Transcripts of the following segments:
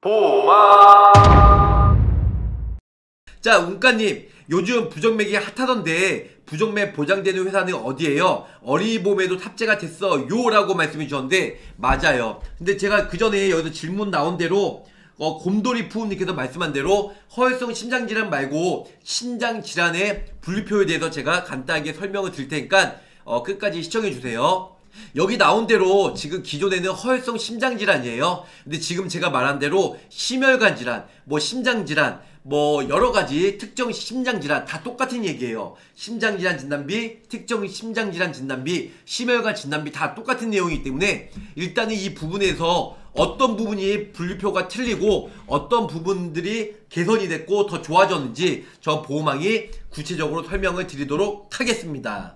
보마. 자, 운가님, 요즘 부정맥이 핫하던데 부정맥 보장되는 회사는 어디예요? 어린이보험에도 탑재가 됐어 요 라고 말씀해 주셨는데, 맞아요. 근데 제가 그 전에 여기서 질문 나온 대로 곰돌이 푸우님께서 말씀한 대로 허혈성 심장질환 말고 신장질환의 분류표에 대해서 제가 간단하게 설명을 드릴 테니까 끝까지 시청해주세요. 여기 나온 대로 지금 기존에는 허혈성 심장질환이에요. 근데 지금 제가 말한 대로 심혈관질환, 뭐 심장질환, 뭐 여러가지 특정 심장질환 다 똑같은 얘기예요. 심장질환 진단비, 특정 심장질환 진단비, 심혈관 진단비 다 똑같은 내용이기 때문에 일단은 이 부분에서 어떤 부분이 분류표가 틀리고 어떤 부분들이 개선이 됐고 더 좋아졌는지 저 보호망이 구체적으로 설명을 드리도록 하겠습니다.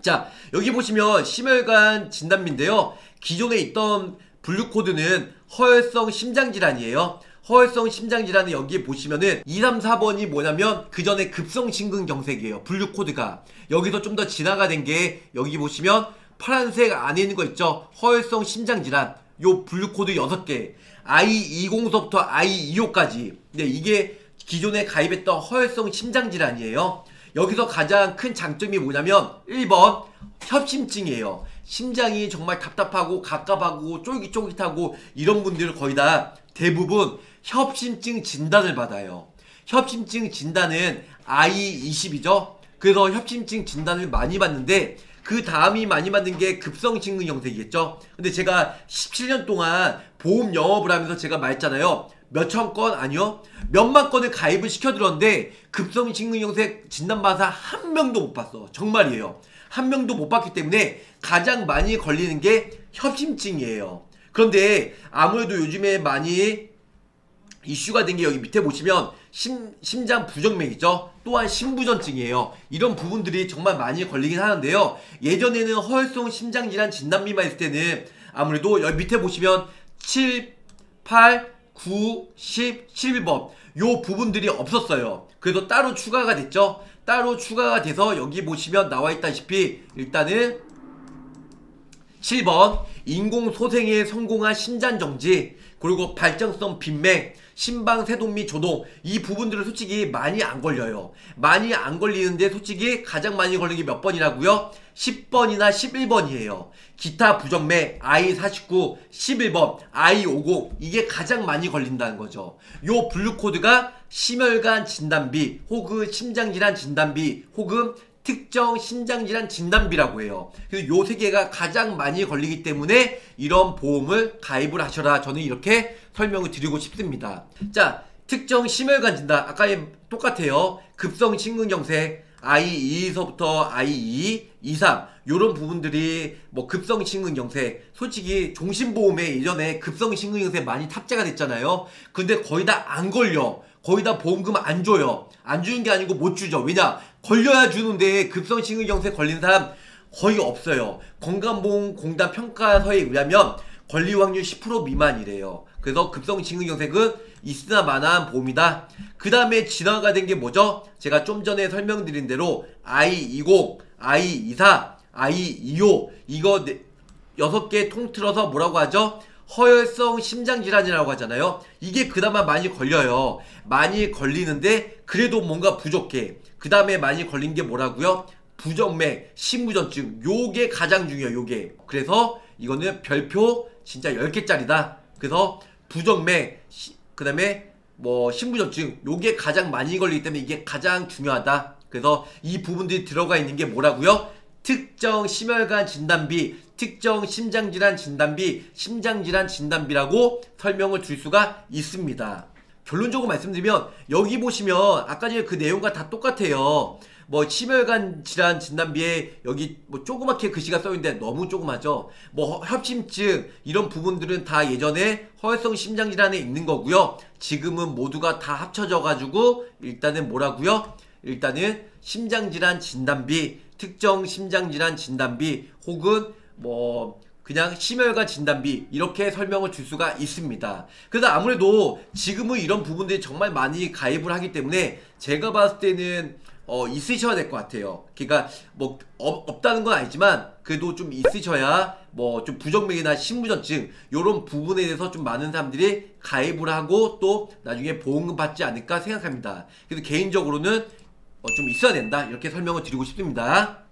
자, 여기 보시면 심혈관 진단비인데요, 기존에 있던 분류코드는 허혈성 심장질환이에요. 허혈성 심장질환은 여기 보시면은 234번이 뭐냐면 그 전에 급성심근경색이에요. 분류코드가 여기서 좀 더 진화가 된 게 여기 보시면 파란색 안에 있는 거 있죠. 허혈성 심장질환 요 분류코드 6개, I20서부터 I25까지. 네, 이게 기존에 가입했던 허혈성 심장질환이에요. 여기서 가장 큰 장점이 뭐냐면 1번 협심증이에요. 심장이 정말 답답하고 갑갑하고 쫄깃쫄깃하고 이런 분들은 거의 다 대부분 협심증 진단을 받아요. 협심증 진단은 I20이죠. 그래서 협심증 진단을 많이 받는데 그 다음이 많이 받는 게 급성심근경색이겠죠. 근데 제가 17년 동안 보험 영업을 하면서 제가 말했잖아요. 몇천 건? 아니요, 몇만 건을 가입을 시켜드렸는데 급성심근경색 진단받아 한 명도 못 봤어. 정말이에요. 한 명도 못 봤기 때문에 가장 많이 걸리는 게 협심증이에요. 그런데 아무래도 요즘에 많이 이슈가 된 게 여기 밑에 보시면 심장 부정맥이죠. 또한 심부전증이에요. 이런 부분들이 정말 많이 걸리긴 하는데요, 예전에는 허혈성 심장질환 진단비만 있을 때는 아무래도 여기 밑에 보시면 7, 8, 9, 10, 11번 요 부분들이 없었어요. 그래서 따로 추가가 됐죠. 따로 추가가 돼서 여기 보시면 나와있다시피 일단은 7번 인공소생에 성공한 심장정지, 그리고 발정성 빈맥, 심방세동 및 조동, 이 부분들은 솔직히 많이 안 걸려요. 많이 안 걸리는데 솔직히 가장 많이 걸리는 게 몇 번이라고요? 10번이나 11번이에요. 기타 부정맥 I49, 11번, I50 이게 가장 많이 걸린다는 거죠. 요 분류코드가 심혈관 진단비 혹은 심장질환 진단비 혹은 특정 심장질환 진단비라고 해요. 그래서 요 세 개가 가장 많이 걸리기 때문에 이런 보험을 가입을 하셔라, 저는 이렇게 설명을 드리고 싶습니다. 자, 특정 심혈관 진단 아까랑 똑같아요. 급성심근경색 I2에서부터 I2, 23 요런 부분들이 뭐 급성심근경색 솔직히 종신보험에 이전에 급성심근경색 많이 탑재가 됐잖아요. 근데 거의 다 안 걸려. 거의 다 보험금 안 줘요. 안 주는 게 아니고 못 주죠. 왜냐? 걸려야 주는데 급성심근경색 걸린 사람 거의 없어요. 건강보험공단 평가서에 의하면 걸릴 확률 10% 미만이래요. 그래서 급성심근경색은 있으나 마나한 보험이다. 그 다음에 진화가 된 게 뭐죠? 제가 좀 전에 설명드린 대로 I20, I24, I25 이거 6개 통틀어서 뭐라고 하죠? 허혈성 심장질환이라고 하잖아요. 이게 그나마 많이 걸려요. 많이 걸리는데 그래도 뭔가 부족해. 그 다음에 많이 걸린 게 뭐라고요? 부정맥, 심부전증 요게 가장 중요해요. 요게 그래서 이거는 별표 진짜 10개짜리다. 그래서 부정맥 그 다음에 뭐 심부전증 요게 가장 많이 걸리기 때문에 이게 가장 중요하다. 그래서 이 부분들이 들어가 있는 게 뭐라고요? 특정 심혈관 진단비, 특정 심장질환 진단비, 심장질환 진단비라고 설명을 드릴 수가 있습니다. 결론적으로 말씀드리면 여기 보시면 아까 전에 그 내용과 다 똑같아요. 뭐 심혈관 질환 진단비에 여기 뭐 조그맣게 글씨가 써있는데 너무 조그마죠. 뭐 협심증 이런 부분들은 다 예전에 허혈성 심장질환에 있는 거고요. 지금은 모두가 다 합쳐져 가지고 일단은 뭐라고요? 일단은 심장질환 진단비, 특정 심장질환 진단비 혹은 뭐 그냥 심혈관 진단비 이렇게 설명을 줄 수가 있습니다. 그래서 아무래도 지금은 이런 부분들이 정말 많이 가입을 하기 때문에 제가 봤을 때는 있으셔야 될 것 같아요. 그러니까 뭐 없다는 건 아니지만 그래도 좀 있으셔야 뭐 좀 부정맥이나 신부전증 요런 부분에 대해서 좀 많은 사람들이 가입을 하고 또 나중에 보험금 받지 않을까 생각합니다. 그래서 개인적으로는 좀 있어야 된다 이렇게 설명을 드리고 싶습니다.